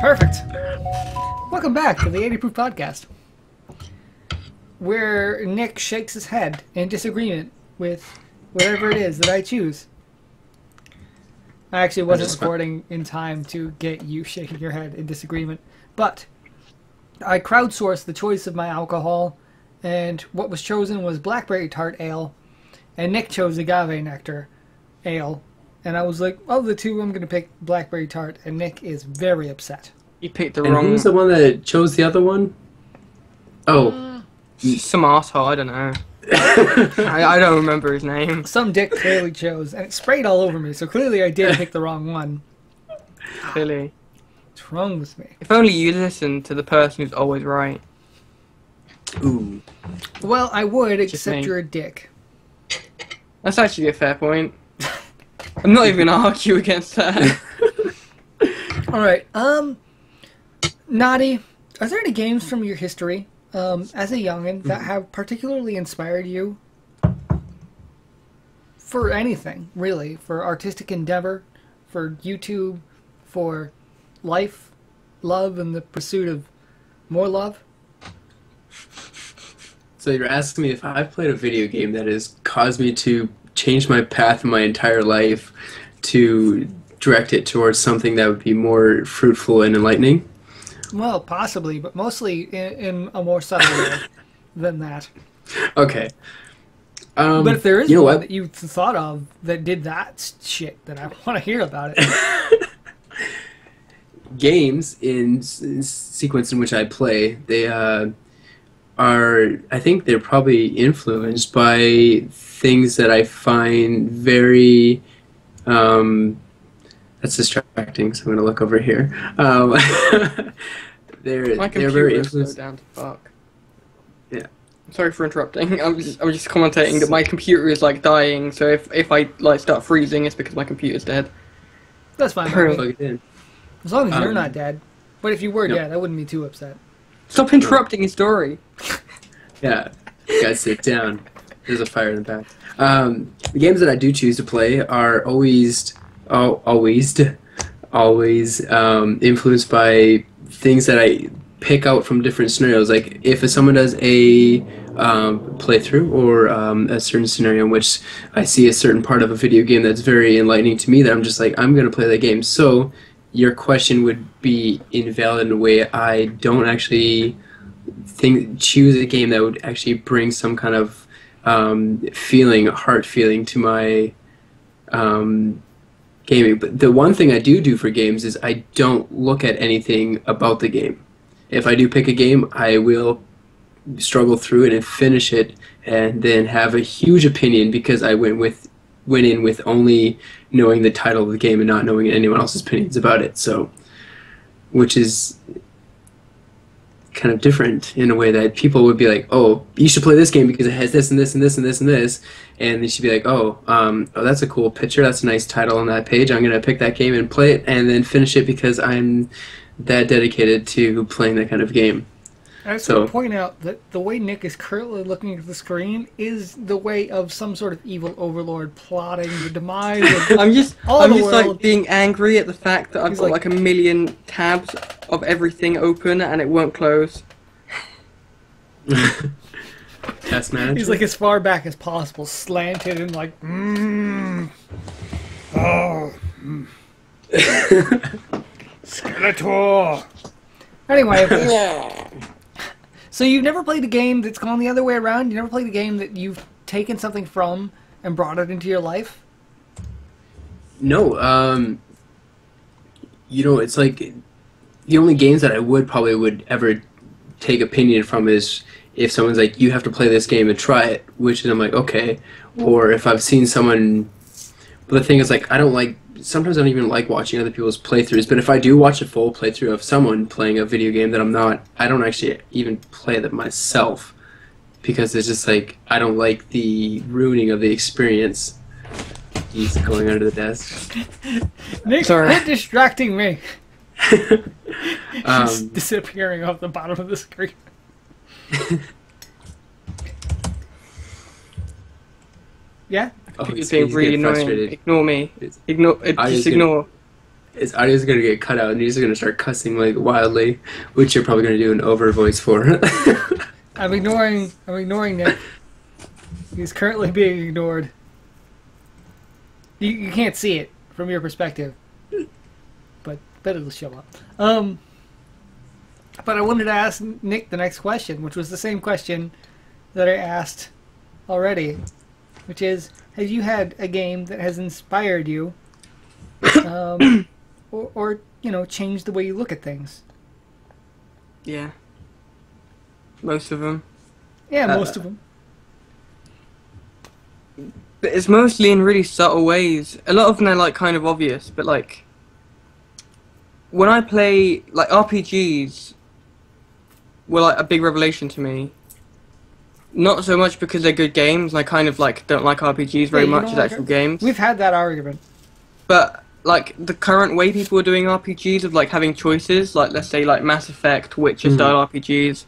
Perfect. Welcome back to the 80 Proof Podcast, where Nick shakes his head in disagreement with whatever it is that I choose. I actually wasn't recording in time to get you shaking your head in disagreement, but I crowdsourced the choice of my alcohol, and what was chosen was blackberry tart ale, and Nick chose agave nectar ale, and I was like, of the two, I'm going to pick blackberry tart, and Nick is very upset. You picked the wrong... And who's the one that chose the other one? Oh. Some asshole, I don't know. I don't remember his name. Some dick clearly chose, and it sprayed all over me, so clearly I did pick the wrong one. Clearly. What's wrong with me? If only you listened to the person who's always right. Ooh. Well, I would, except you're a dick. That's actually a fair point. I'm not even gonna argue against that. Alright, Nadi, are there any games from your history, as a youngin, that have particularly inspired you? For anything, really. For artistic endeavor, for YouTube, for life, love, and the pursuit of more love? So you're asking me if I've played a video game that has caused me to change my path in my entire life to direct it towards something that would be more fruitful and enlightening? Well, possibly, but mostly in a more subtle way than that. Okay. But if there is one that you thought of that did that shit, then I want to hear about it. Games in sequence in which I play, they are, I think they're probably influenced by things that I find very, that's distracting, so I'm going to look over here. They're very influenced. Down to fuck. Yeah. Sorry for interrupting. I'm just commentating that my computer is like dying, so if I like start freezing, it's because my computer's dead. That's fine. As long as you're not dead. But if you were dead, I wouldn't be too upset. Stop interrupting his story. Yeah. You guys sit down. There's a fire in the back. The games that I do choose to play are always influenced by things that I pick out from different scenarios. Like if someone does a playthrough or a certain scenario in which I see a certain part of a video game that's very enlightening to me, that I'm just like, I'm going to play that game. So your question would be invalid in a way. I don't actually choose a game that would actually bring some kind of heart feeling to my gaming. But the one thing I do for games is I don't look at anything about the game. If I do pick a game, I will struggle through it and finish it and then have a huge opinion because I went in with only knowing the title of the game and not knowing anyone else's opinions about it. So, which is kind of different in a way that people would be like, oh, you should play this game because it has this and this and this and this and this, and they should be like, oh, that's a cool picture, that's a nice title on that page, I'm gonna pick that game and play it and then finish it because I'm that dedicated to playing that kind of game. I just want to point out that the way Nick is currently looking at the screen is the way of some sort of evil overlord plotting the demise of I'm just being angry at the fact that I've got like a million tabs of everything open and it won't close. That's mad. He's like as far back as possible, slanted and like Skeletor. Anyway, so you've never played a game that's gone the other way around? You never played a game that you've taken something from and brought it into your life? No. You know, it's like the only games that I probably would ever take opinion from is if someone's like, you have to play this game and try it, which is I'm like, okay. Or if I've seen someone... But the thing is, like, sometimes I don't even like watching other people's playthroughs, but if I do watch a full playthrough of someone playing a video game that I don't actually even play that myself, because it's just like, I don't like the ruining of the experience. He's going under the desk. Nick, quit distracting me. He's disappearing off the bottom of the screen. Yeah? Oh, it's being really annoying. Frustrated. Ignore me. Ignore. his audio is going to get cut out and he's going to start cussing like wildly, which you're probably going to do an over voice for. I'm ignoring Nick. He's currently being ignored. You can't see it from your perspective, but it'll show up. But I wanted to ask Nick the next question, which was the same question that I asked already, which is, have you had a game that has inspired you, or you know, changed the way you look at things? Yeah. Most of them. Yeah, most of them. But it's mostly in really subtle ways. A lot of them are like kind of obvious, but like when I play like RPGs were like a big revelation to me. Not so much because they're good games, and I kind of like don't like RPGs very much as like actual games. We've had that argument. But like the current way people are doing RPGs of like having choices, like let's say like Mass Effect, Witcher style RPGs,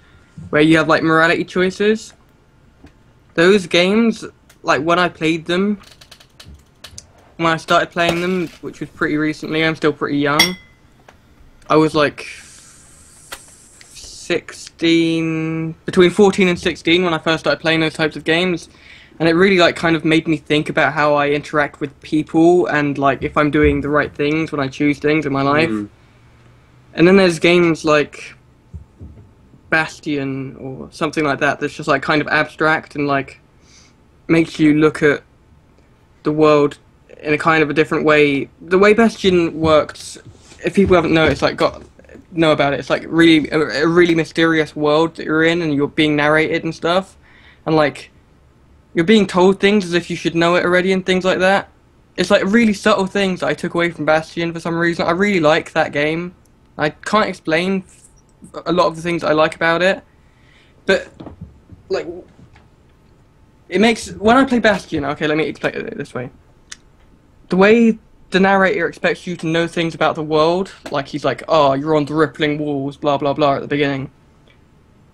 where you have like morality choices. Those games, like when I played them, when I started playing them, which was pretty recently, I'm still pretty young, I was like 16, between 14 and 16 when I first started playing those types of games, and it really like kind of made me think about how I interact with people and like if I'm doing the right things when I choose things in my life. And then there's games like Bastion or something like that that's just like kind of abstract and like makes you look at the world in a kind of a different way. The way Bastion works, if people haven't noticed, like know about it, it's like really a really mysterious world that you're in, and you're being narrated and stuff, and like you're being told things as if you should know it already and things like that. It's like really subtle things that I took away from Bastion for some reason. I really like that game. I can't explain a lot of the things I like about it, but like it makes, when I play Bastion, okay, let me explain it this way. The way the narrator expects you to know things about the world, like he's like, oh, you're on the rippling walls, blah blah blah at the beginning.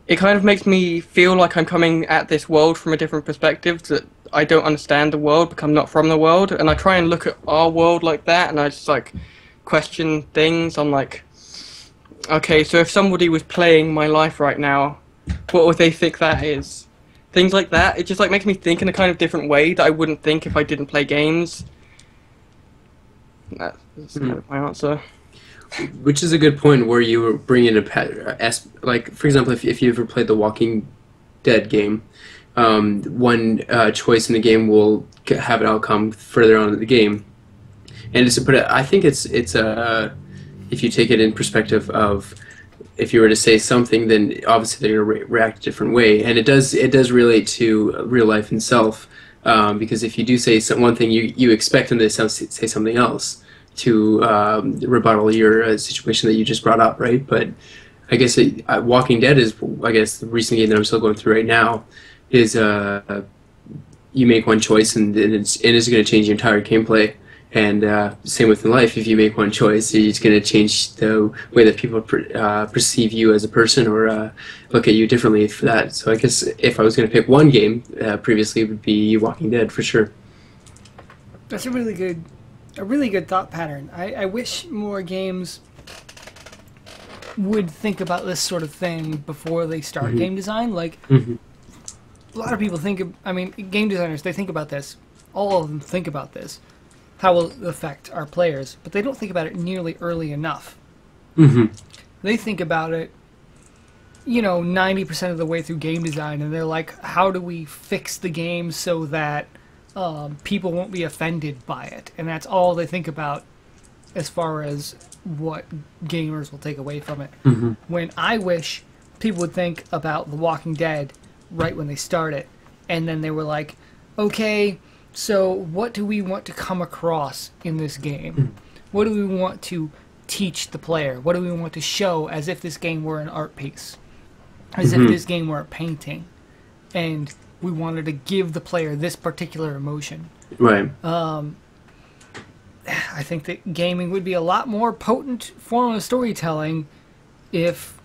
It kind of makes me feel like I'm coming at this world from a different perspective, that I don't understand the world because I'm not from the world, and I try and look at our world like that, and I just like question things. I'm like, okay, so if somebody was playing my life right now, what would they think that is? Things like that. It just like makes me think in a kind of different way that I wouldn't think if I didn't play games. That's kind of my answer. Which is a good point where you bring in like, for example, if you ever played the Walking Dead game, one choice in the game will have an outcome further on in the game. And just to put it, I think it's a... If you take it in perspective of, if you were to say something, then obviously they're going to react a different way, and it does relate to real life and self, because if you do say one thing, you expect them to say something else to rebuttal your situation that you just brought up, right? But I guess Walking Dead is, I guess, the recent game that I'm still going through right now is you make one choice and it is going to change your entire gameplay. And same with in life, if you make one choice, it's going to change the way that people perceive you as a person, or look at you differently for that. So I guess if I was going to pick one game, previously it would be Walking Dead for sure. That's a really good thought pattern. I wish more games would think about this sort of thing before they start game design. Like a lot of people game designers, they think about this. All of them think about this. How will it affect our players? But they don't think about it nearly early enough. They think about it, you know, 90% of the way through game design, and they're like, how do we fix the game so that people won't be offended by it? And that's all they think about as far as what gamers will take away from it. When I wish people would think about The Walking Dead right when they start it, and then they were like, okay, so what do we want to come across in this game? What do we want to teach the player? What do we want to show, as if this game were an art piece? As if this game were a painting. And we wanted to give the player this particular emotion. Right. I think that gaming would be a lot more potent form of storytelling if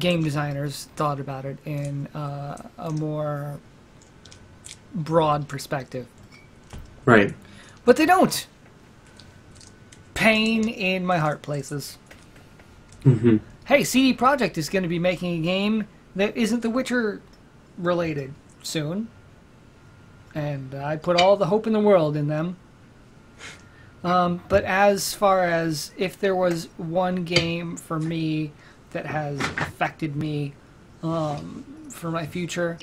game designers thought about it in a more... broad perspective. Right. But they don't. pain in my heart places. Mm-hmm. Hey, CD Projekt is going to be making a game that isn't The Witcher related soon. And I put all the hope in the world in them. But as far as if there was one game for me that has affected me for my future...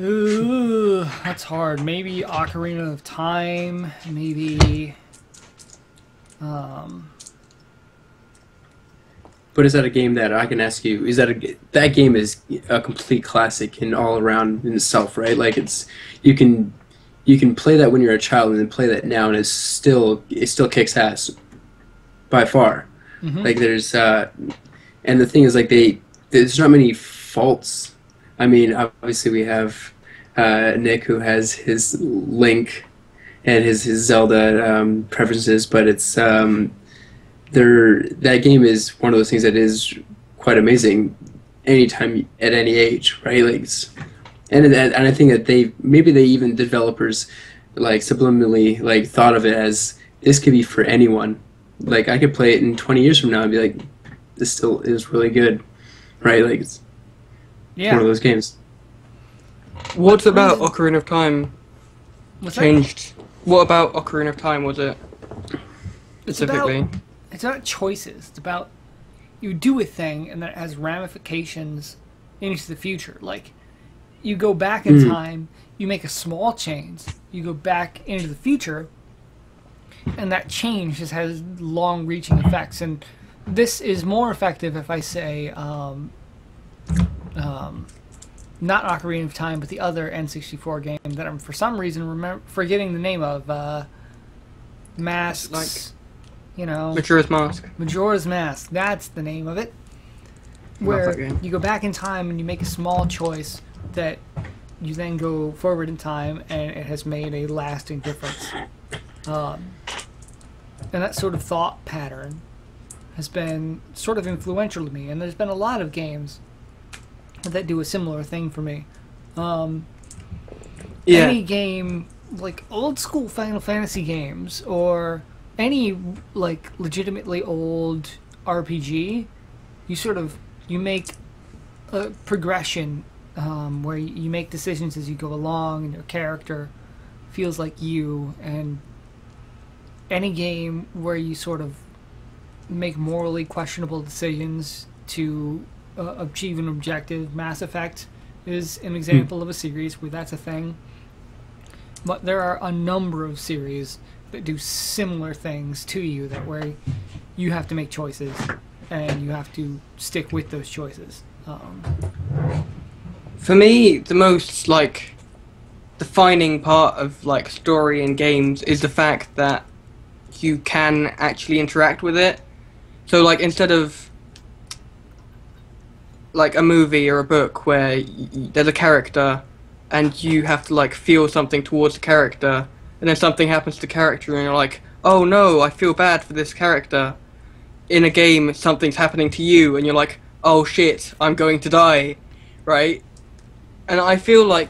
Ooh, that's hard. Maybe Ocarina of Time. Maybe... But is that a game that I can ask you? Is that that game is a complete classic and all around in itself, right? Like it's you can play that when you're a child and then play that now, and it still kicks ass by far. Mm-hmm. Like there's and the thing is like there's not many faults. I mean, obviously we have Nick who has his Link and his Zelda preferences, but it's. That game is one of those things that is quite amazing anytime at any age, right? Like and I think that developers like subliminally like thought of it as this could be for anyone. Like I could play it in 20 years from now and be like, this still is really good, right? Like it's one of those games. What about Ocarina of Time? What about Ocarina of Time was it specifically? It's about choices. It's about you do a thing and that has ramifications into the future. Like you go back in time, you make a small change, you go back into the future, and that change just has long-reaching effects. And this is more effective if I say not Ocarina of Time, but the other N64 game that I'm for some reason forgetting the name of. You know, Majora's Mask. Majora's Mask. That's the name of it. Where you go back in time and you make a small choice that you then go forward in time and it has made a lasting difference. And that sort of thought pattern has been sort of influential to me. And there's been a lot of games that do a similar thing for me. Any game, like old school Final Fantasy games or... any like legitimately old RPG, you make a progression where you make decisions as you go along, and your character feels like you. And any game where you sort of make morally questionable decisions to achieve an objective, Mass Effect is an example of a series where that's a thing. But there are a number of series that do similar things to you, that where you have to make choices and you have to stick with those choices. For me, the most like defining part of like story in games is the fact that you can actually interact with it. So like instead of like a movie or a book where there's a character and you have to like feel something towards the character, and then something happens to the character and you're like, oh no, I feel bad for this character. In a game, something's happening to you and you're like, oh shit, I'm going to die, right? And I feel like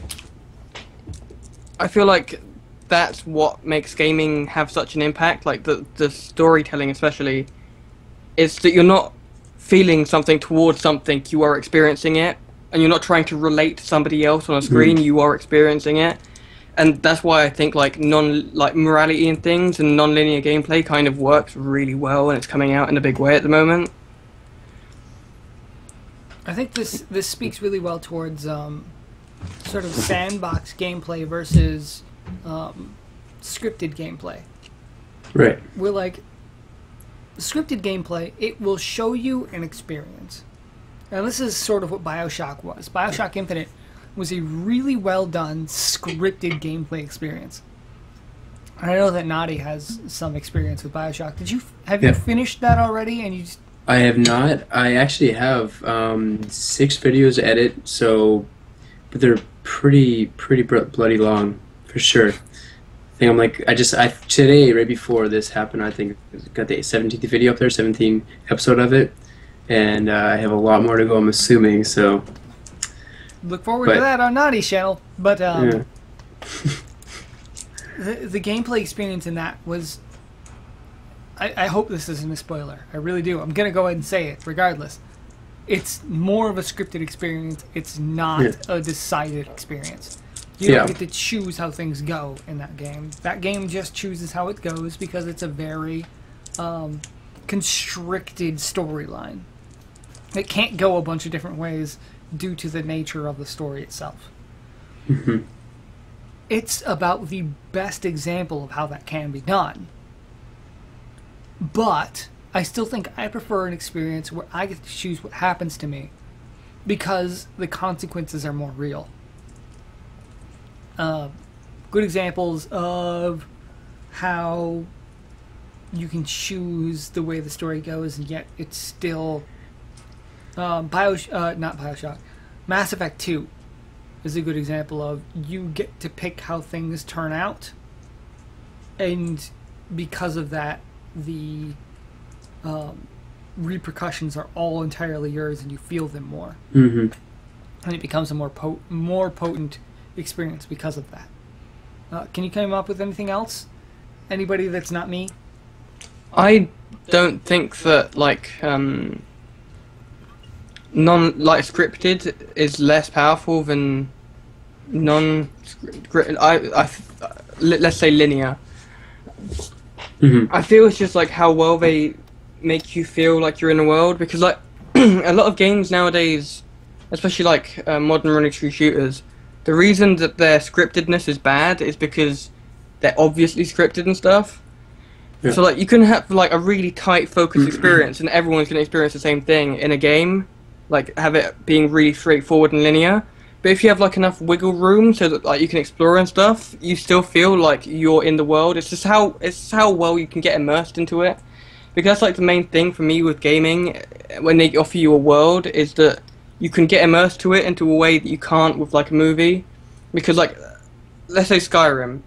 that's what makes gaming have such an impact, like the storytelling especially. It's that you're not feeling something towards something, you are experiencing it, and you're not trying to relate to somebody else on a screen, you are experiencing it. And that's why I think like morality and things and non-linear gameplay kind of works really well, and it's coming out in a big way at the moment. I think this speaks really well towards sort of sandbox gameplay versus scripted gameplay. Right. We're like scripted gameplay, it will show you an experience, and this is sort of what Bioshock was. Bioshock Infinite was a really well-done, scripted gameplay experience. I know that Nadi has some experience with Bioshock. Have you finished that already? And I have not. I actually have 6 videos to edit, but they're pretty bloody long, for sure. I think today, right before this happened, I think I got the 17th video up there, 17th episode of it, and I have a lot more to go, I'm assuming, so... Look forward to that on Naughty Channel. But the gameplay experience in that was I hope this isn't a spoiler. I really do. I'm going to go ahead and say it regardless. It's more of a scripted experience. It's not a decided experience. You don't get to choose how things go in that game. That game just chooses how it goes because it's a very constricted storyline. It can't go a bunch of different ways due to the nature of the story itself. Mm-hmm. It's about the best example of how that can be done. But I still think I prefer an experience where I get to choose what happens to me because the consequences are more real. Good examples of how you can choose the way the story goes and yet it's still... Mass Effect 2 is a good example of you get to pick how things turn out, and because of that the repercussions are all entirely yours and you feel them more. Mm-hmm. And it becomes a more potent experience because of that. Can you come up with anything else? Anybody that's not me? I don't think that scripted is less powerful than non-scripted. Let's say linear. Mm-hmm. I feel it's just like how well they make you feel like you're in a world, because like a lot of games nowadays, especially like modern military shooters, the reason that their scriptedness is bad is because they're obviously scripted and stuff. Yeah. So like you can have like a really tight focused experience and everyone's going to experience the same thing in a game. Like have it being really straightforward and linear, but if you have like enough wiggle room so that like you can explore and stuff, you still feel like you're in the world. It's just how well you can get immersed into it, because that's like the main thing for me with gaming when they offer you a world, is that you can get immersed to it into a way that you can't with like a movie. Because like let's say Skyrim,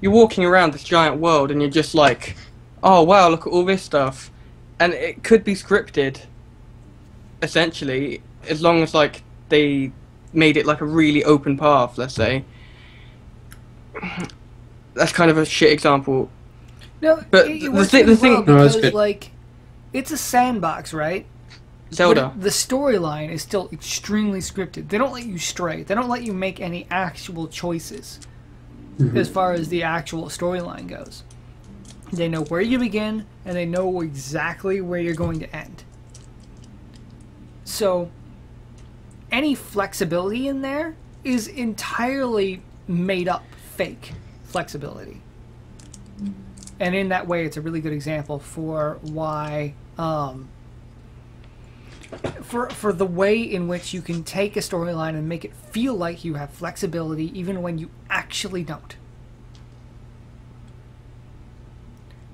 you're walking around this giant world and you're just like, oh wow, look at all this stuff, and it could be scripted. Essentially, as long as like they made it like a really open path, let's say. That's kind of a shit example. No, but the thing, like, it's a sandbox, right? Zelda. But the storyline is still extremely scripted. They don't let you stray. They don't let you make any actual choices as far as the actual storyline goes. They know where you begin, and they know exactly where you're going to end. So any flexibility in there is entirely made up fake flexibility. And in that way, it's a really good example for why, for the way in which you can take a storyline and make it feel like you have flexibility even when you actually don't.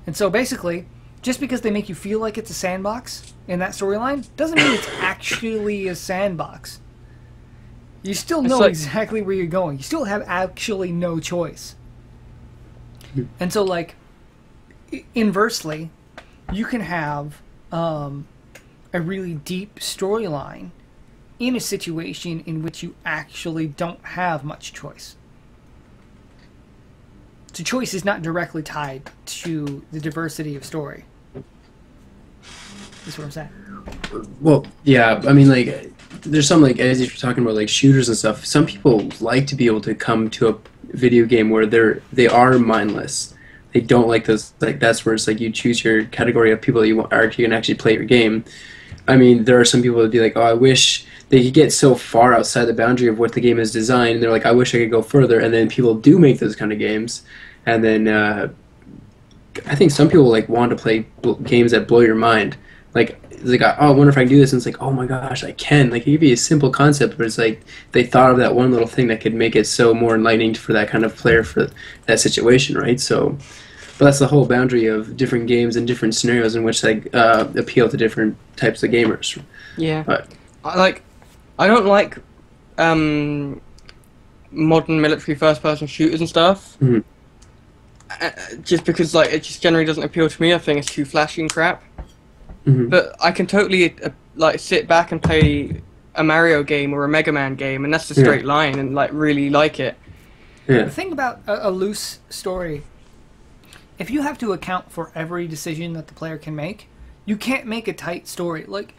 And so basically, just because they make you feel like it's a sandbox in that storyline doesn't mean it's actually a sandbox. You still know like, exactly where you're going. You still have actually no choice. And so, like, inversely, you can have a really deep storyline in a situation in which you actually don't have much choice. So choice is not directly tied to the diversity of story. That's what I'm saying. Well, yeah, I mean, like, there's some, like, as if you're talking about, like, shooters and stuff, some people like to be able to come to a video game where they are mindless. They don't like those, like, that's where it's, like, you choose your category of people that you are actually going to actually play your game. I mean, there are some people that be like, oh, I wish they could get so far outside the boundary of what the game is designed, and they're like, I wish I could go further, and then people do make those kind of games. And then I think some people like want to play games that blow your mind. Like they got, oh, I wonder if I can do this, and it's like, oh my gosh, I can. Like it could be a simple concept, but it's like they thought of that one little thing that could make it so more enlightening for that kind of player for that situation, right? So, but that's the whole boundary of different games and different scenarios in which they appeal to different types of gamers. Yeah. But, I don't like modern military first-person shooters and stuff. Mm-hmm. Just because like it just generally doesn't appeal to me. I think it's too flashy and crap. Mm-hmm. But I can totally like sit back and play a Mario game or a Mega Man game, and that's the straight line, and like really like it. Yeah. The thing about a loose story if you have to account for every decision that the player can make, you can't make a tight story. Like,